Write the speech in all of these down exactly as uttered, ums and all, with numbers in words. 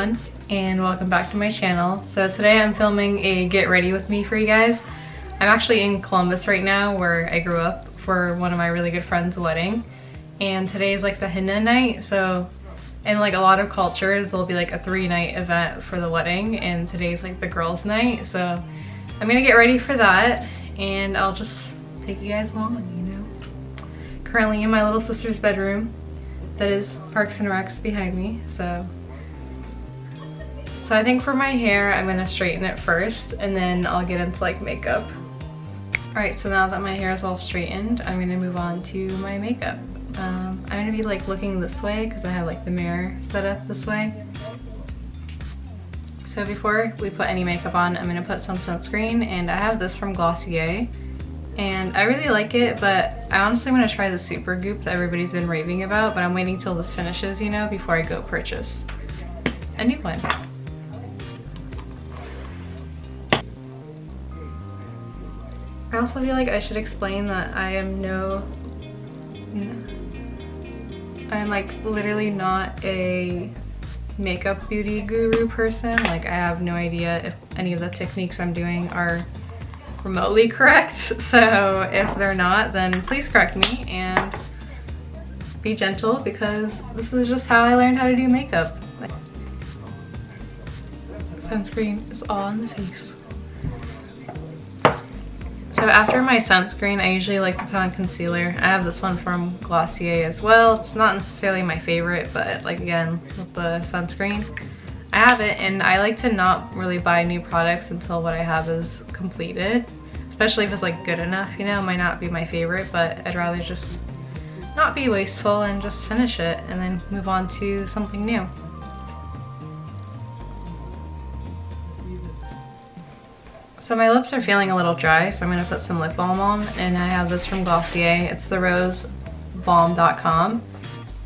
everyone, and welcome back to my channel. So today I'm filming a get ready with me for you guys. I'm actually in Columbus right now, where I grew up, for one of my really good friend's wedding, and today is like the henna night. So in like a lot of cultures there'll be like a three night event for the wedding, and today's like the girls night, so I'm gonna get ready for that and I'll just take you guys along, you know. Currently in my little sister's bedroom. That is Parks and Recs behind me, so. So I think for my hair, I'm gonna straighten it first, and then I'll get into like makeup. All right, so now that my hair is all straightened, I'm gonna move on to my makeup. Um, I'm gonna be like looking this way, because I have like the mirror set up this way. So before we put any makeup on, I'm gonna put some sunscreen, and I have this from Glossier. And I really like it, but I honestly want to try the Super Goop that everybody's been raving about, but I'm waiting till this finishes, you know, before I go purchase a new one. I also feel like I should explain that I am no... I am like literally not a makeup beauty guru person. Like, I have no idea if any of the techniques I'm doing are remotely correct, so if they're not, then please correct me and be gentle, because this is just how I learned how to do makeup. Like, sunscreen is all on the face. So after my sunscreen, I usually like to put on concealer. I have this one from Glossier as well. It's not necessarily my favorite, but like, again, with the sunscreen, I have it, and I like to not really buy new products until what I have is completed, especially if it's like good enough, you know. It might not be my favorite, but I'd rather just not be wasteful and just finish it and then move on to something new. So my lips are feeling a little dry, so I'm gonna put some lip balm on, and I have this from Glossier. It's the rose balm dot com.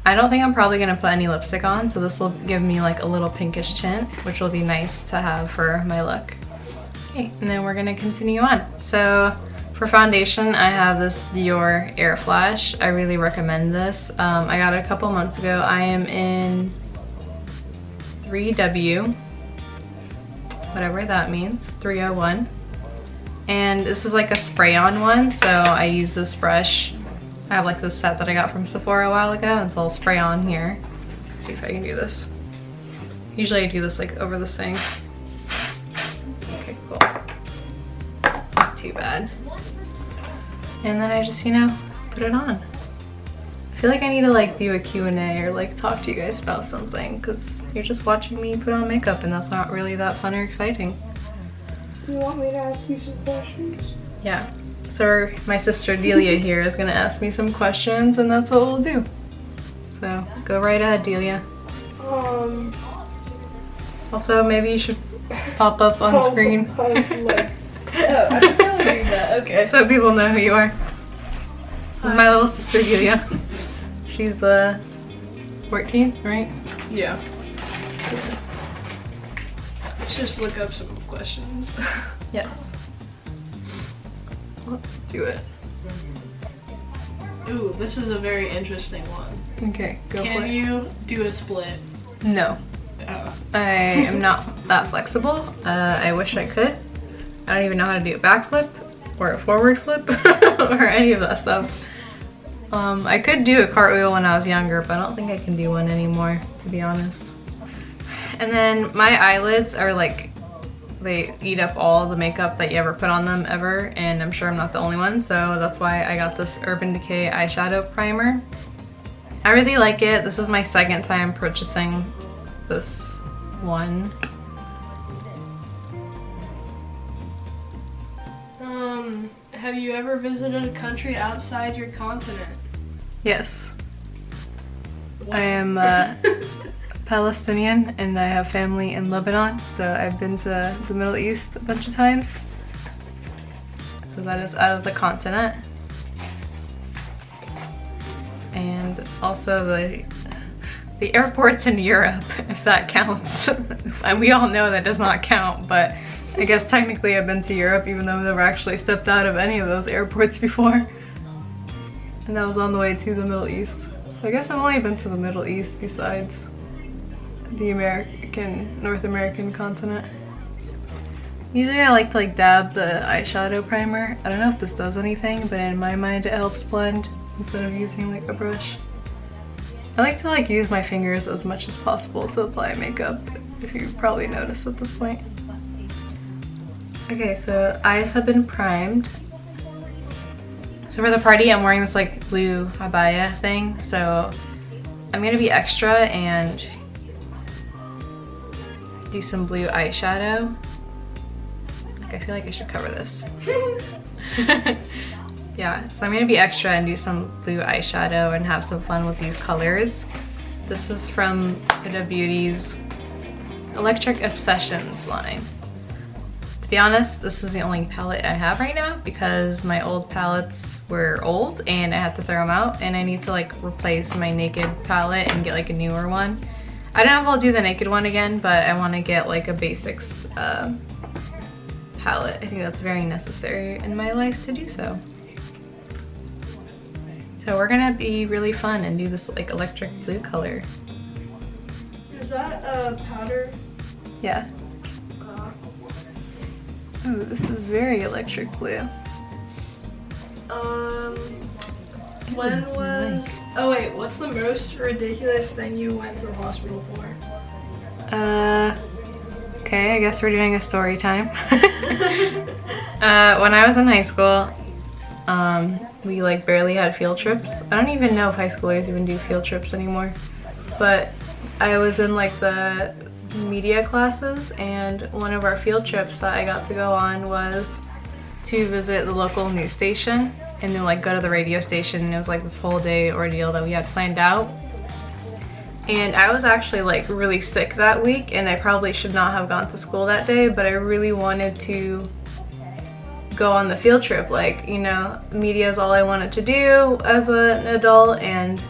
I don't think I'm probably gonna put any lipstick on, so this will give me like a little pinkish tint, which will be nice to have for my look. Okay, and then we're gonna continue on. So for foundation, I have this Dior Air Flash. I really recommend this. Um, I got it a couple months ago. I am in three W, whatever that means, three oh one. And this is like a spray-on one, so I use this brush. I have like this set that I got from Sephora a while ago, and so I'll spray on here. Let's see if I can do this. Usually I do this like over the sink. Okay, cool. Not too bad. And then I just, you know, put it on. I feel like I need to like do a Q and A or like talk to you guys about something, because you're just watching me put on makeup, and that's not really that fun or exciting. Do you want me to ask you some questions? Yeah. So my sister Delia here is gonna ask me some questions, and that's what we'll do. So go right ahead, Delia. Um. Also, maybe you should pop up on pop, screen. Pop, like, oh, I can probably do that. Okay. So people know who you are. This is my little sister Delia. She's uh, fourteen, right? Yeah. Let's just look up some questions. Yes. Let's do it. Ooh, this is a very interesting one. Okay, go for it. Can you do a split? No. Oh. I am not that flexible. Uh, I wish I could. I don't even know how to do a backflip or a forward flip or any of that stuff. Um, I could do a cartwheel when I was younger, but I don't think I can do one anymore, to be honest. And then my eyelids are like, they eat up all the makeup that you ever put on them ever, and I'm sure I'm not the only one, so that's why I got this Urban Decay eyeshadow primer. I really like it. This is my second time purchasing this one. Um, have you ever visited a country outside your continent? Yes. What? I am uh, Palestinian, and I have family in Lebanon, so I've been to the Middle East a bunch of times. So that is out of the continent. And also the the airports in Europe, if that counts. And we all know that does not count, but I guess technically I've been to Europe, even though I've never actually stepped out of any of those airports before. And that was on the way to the Middle East. So I guess I've only been to the Middle East besides the American American, North American continent. Usually I like to like dab the eyeshadow primer. I don't know if this does anything, but in my mind it helps blend instead of using like a brush. I like to like use my fingers as much as possible to apply makeup, if you probably noticed at this point. Okay, so eyes have been primed. So for the party, I'm wearing this like blue abaya thing, so I'm gonna be extra and do some blue eyeshadow. I feel like I should cover this. Yeah, so I'm gonna be extra and do some blue eyeshadow and have some fun with these colors. This is from Huda Beauty's Electric Obsessions line. To be honest, this is the only palette I have right now because my old palettes were old and I had to throw them out, and I need to like replace my naked palette and get like a newer one. I don't know if I'll do the naked one again, but I want to get like a basics uh, palette. I think that's very necessary in my life to do so. So we're gonna be really fun and do this like electric blue color. Is that a powder? Yeah. Uh, oh, this is very electric blue. Um, when was? Oh wait, what's the most ridiculous thing you went to the hospital for? Uh. Okay, I guess we're doing a story time. uh, when I was in high school, um, we like barely had field trips. I don't even know if high schoolers even do field trips anymore. But I was in like the media classes, and one of our field trips that I got to go on was to visit the local news station and then like go to the radio station, and it was like this whole day ordeal that we had planned out. And I was actually like really sick that week, and I probably should not have gone to school that day, but I really wanted to go on the field trip. Like, you know, media is all I wanted to do as an adult, and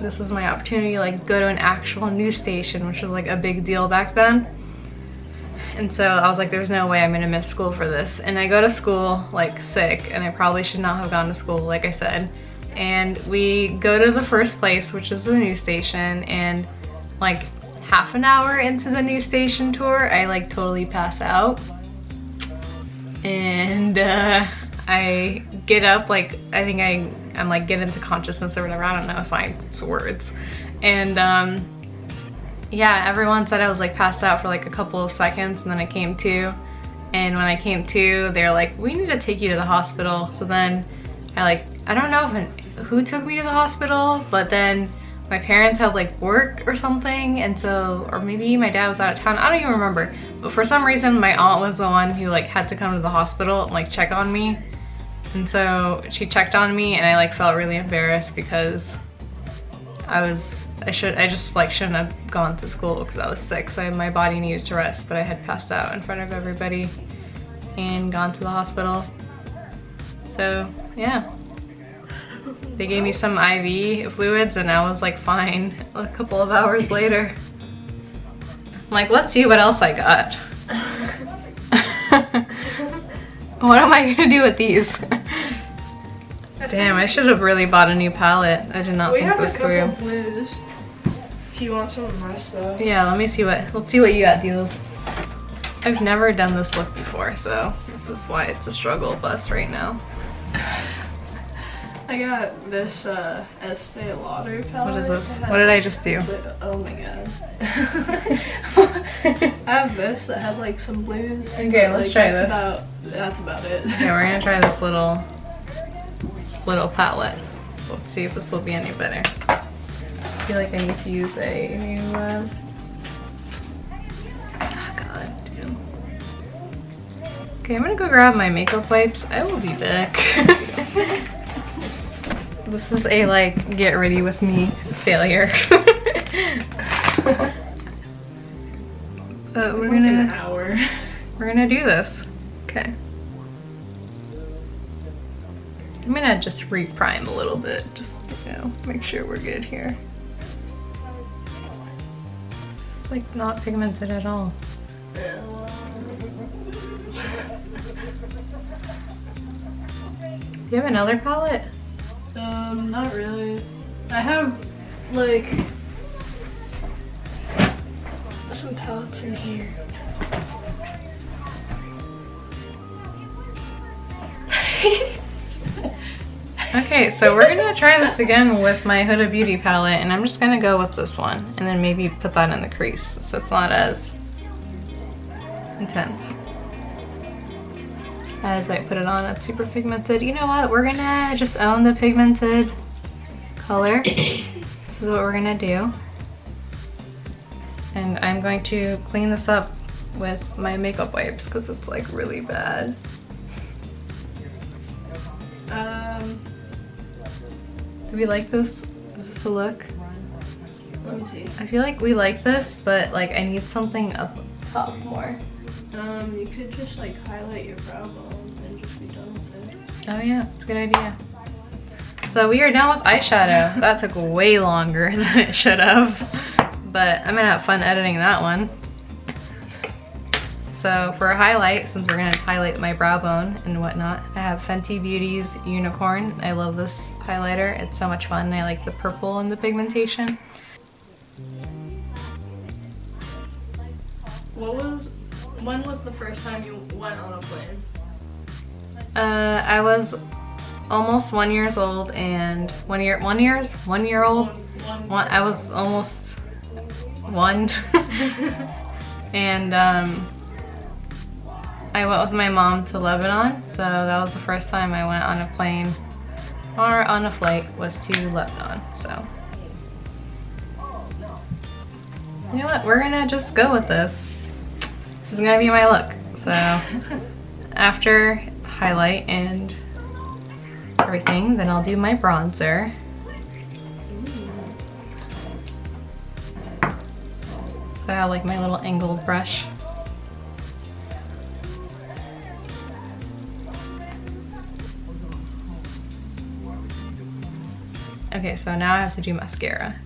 this was my opportunity to like go to an actual news station, which was like a big deal back then. And so I was like, there's no way I'm gonna miss school for this. And I go to school like sick, and I probably should not have gone to school, like I said. And we go to the first place, which is the news station, and like half an hour into the news station tour, I like totally pass out. And uh, I get up, like I think I, I'm like get into consciousness or whatever, I don't know, science words. And um, yeah, everyone said I was like passed out for like a couple of seconds, and then I came to. And when I came to, they're like, we need to take you to the hospital. So then I like, I don't know if an, who took me to the hospital, but then my parents had like work or something, and so, or maybe my dad was out of town, I don't even remember, but for some reason my aunt was the one who like had to come to the hospital and like check on me. And so she checked on me, and I like felt really embarrassed because I was, I should, I just like shouldn't have gone to school because I was sick, so my body needed to rest, but I had passed out in front of everybody and gone to the hospital. So yeah. They gave me some I V fluids, and I was like fine a couple of hours later. I'm like, let's see what else I got. What am I gonna do with these? Damn, I should have really bought a new palette. I did not we think this through. We have a couple blues. If you want some of my stuff. Yeah, let me see what, let's see what you got, Deals. I've never done this look before, so this is why it's a struggle bus right now. I got this uh, Estee Lauder palette. What is this? What did I just do? Blue. Oh my god. I have this that has like some blues. Okay, but, let's like, try that's this. About, that's about it. Okay, we're gonna try this little, this little palette. Let's see if this will be any better. I feel like I need to use a new, uh... oh god, dude. Okay, I'm gonna go grab my makeup wipes. I will be back. This is a like get ready with me failure. But we're gonna an hour. We're gonna do this. Okay. I'm gonna just reprime a little bit, just you know, make sure we're good here. This is like not pigmented at all. Do you have another palette? Um, not really. I have, like, some palettes in here. Okay, so we're gonna try this again with my Huda Beauty palette, and I'm just gonna go with this one and then maybe put that in the crease so it's not as intense. As I put it on, it's super pigmented. You know what? We're gonna just own the pigmented color. This is what we're gonna do. And I'm going to clean this up with my makeup wipes because it's like really bad. Um, do we like this? Is this a look? Let me see. I feel like we like this, but like I need something up top more. Um, you could just like highlight your brow bone and just be done with it. Oh yeah, it's a good idea. So we are done with eyeshadow. That took way longer than it should have, but I'm gonna have fun editing that one. So for a highlight, since we're gonna highlight my brow bone and whatnot, I have Fenty Beauty's Unicorn. I love this highlighter. It's so much fun. I like the purple and the pigmentation. What was, when was the first time you went on a plane? Uh, I was almost one years old and one year, one years, one year old. One, one one, I was almost one. And um, I went with my mom to Lebanon, so that was the first time I went on a plane or on a flight was to Lebanon, so. You know what, we're gonna just go with this. This is gonna be my look, so after highlight and everything, then I'll do my bronzer. So I like my little angled brush. Okay, so now I have to do mascara.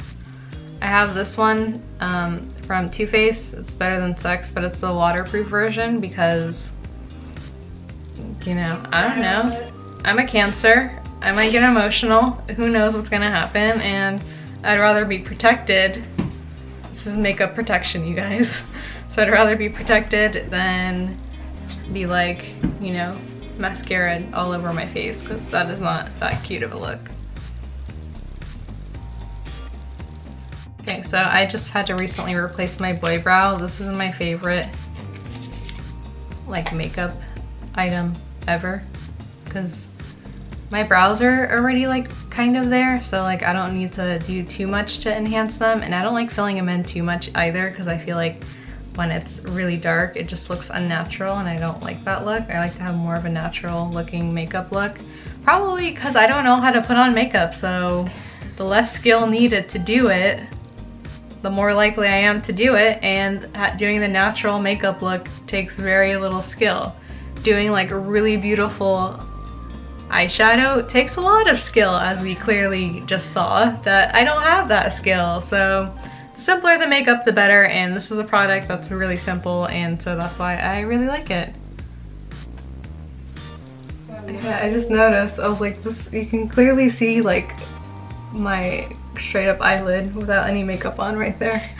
I have this one um, from Too Faced. It's Better Than Sex, but it's the waterproof version because, you know, I don't know. I'm a Cancer. I might get emotional. Who knows what's gonna happen, and I'd rather be protected. This is makeup protection, you guys. So I'd rather be protected than be like, you know, mascara all over my face because that is not that cute of a look. Okay, so I just had to recently replace my boy brow. This is my favorite like makeup item ever because my brows are already like kind of there, so like I don't need to do too much to enhance them, and I don't like filling them in too much either because I feel like when it's really dark it just looks unnatural and I don't like that look. I like to have more of a natural looking makeup look, probably because I don't know how to put on makeup, so the less skill needed to do it, the more likely I am to do it, and doing the natural makeup look takes very little skill. Doing like a really beautiful eyeshadow takes a lot of skill, as we clearly just saw that I don't have that skill. So the simpler the makeup the better, and this is a product that's really simple, and so that's why I really like it. Yeah, I just noticed, I was like, this, you can clearly see like my straight up eyelid without any makeup on right there.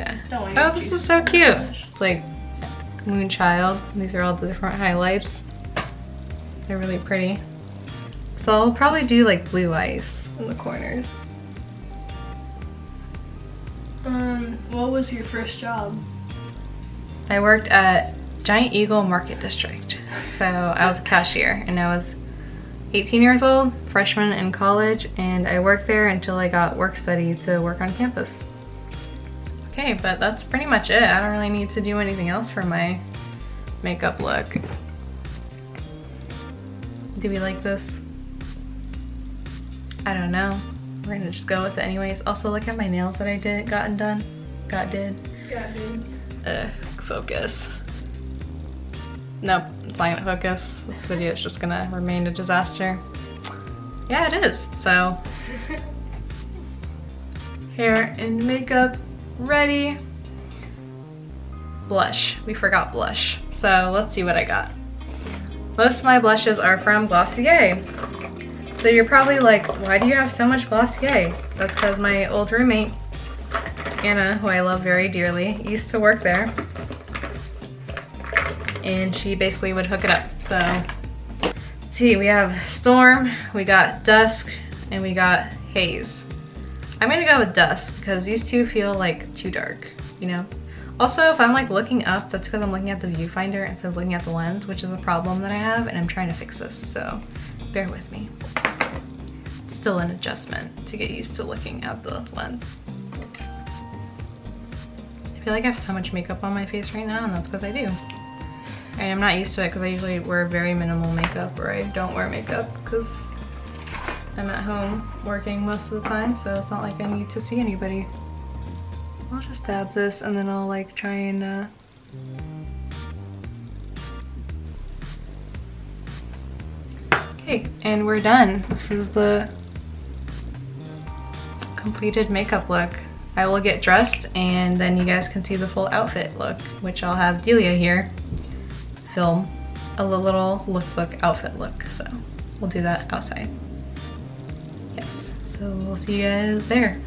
Yeah. Oh, this is so cute. It's like Moonchild. These are all the different highlights. They're really pretty. So I'll probably do like blue ice in the corners. Um, what was your first job? I worked at Giant Eagle Market District. So I was a cashier, and I was eighteen years old, freshman in college, and I worked there until I got work study to work on campus. Okay, but that's pretty much it. I don't really need to do anything else for my makeup look. Do we like this? I don't know. We're gonna just go with it anyways. Also, look at my nails that I did, gotten done. Got did. Got did. Uh, focus. Nope, it's not gonna focus. This video is just gonna remain a disaster. Yeah, it is. So, hair and makeup ready. Blush. We forgot blush. So let's see what I got. Most of my blushes are from Glossier. So you're probably like, why do you have so much Glossier? That's because my old roommate Anna, who I love very dearly, used to work there, and she basically would hook it up. So let's see, we have Storm, we got Dusk, and we got Haze. I'm gonna go with Dusk because these two feel like too dark, you know? Also, if I'm like looking up, that's because I'm looking at the viewfinder instead of looking at the lens, which is a problem that I have, and I'm trying to fix this, so bear with me. It's still an adjustment to get used to looking at the lens. I feel like I have so much makeup on my face right now, and that's because I do. And I'm not used to it because I usually wear very minimal makeup, or I don't wear makeup because I'm at home working most of the time, so it's not like I need to see anybody. I'll just dab this and then I'll like try and uh... okay, and we're done. This is the completed makeup look. I will get dressed and then you guys can see the full outfit look, which I'll have Delia here film a little lookbook outfit look, so we'll do that outside. Yes, so we'll see you guys there.